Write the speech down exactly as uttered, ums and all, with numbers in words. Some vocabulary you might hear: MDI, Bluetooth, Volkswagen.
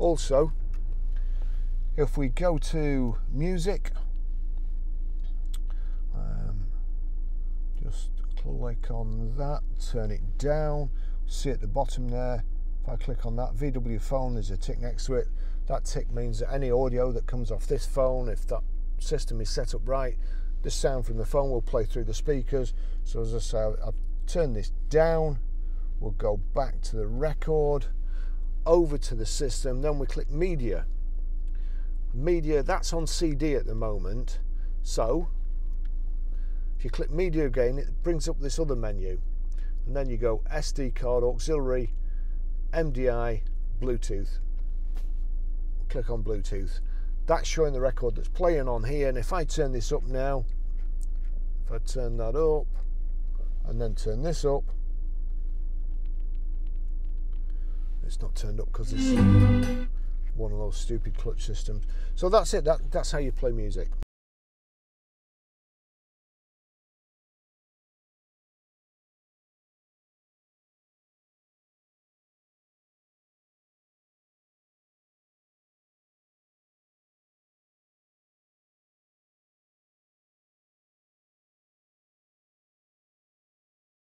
Also, if we go to music, um, just click on that, turn it down, see at the bottom there, if I click on that, V W phone, there's a tick next to it. That tick means that any audio that comes off this phone, if that system is set up right, the sound from the phone will play through the speakers. So as I say, I've turned this down, we'll go back to the record, over to the system, then we click media. Media, that's on C D at the moment, so if you click media again, it brings up this other menu, and then you go S D card, auxiliary, M D I, Bluetooth. Click on Bluetooth. That's showing the record that's playing on here, and if I turn this up now, if I turn that up and then turn this up, it's not turned up because it's one of those stupid clutch systems. So that's it, that, that's how you play music.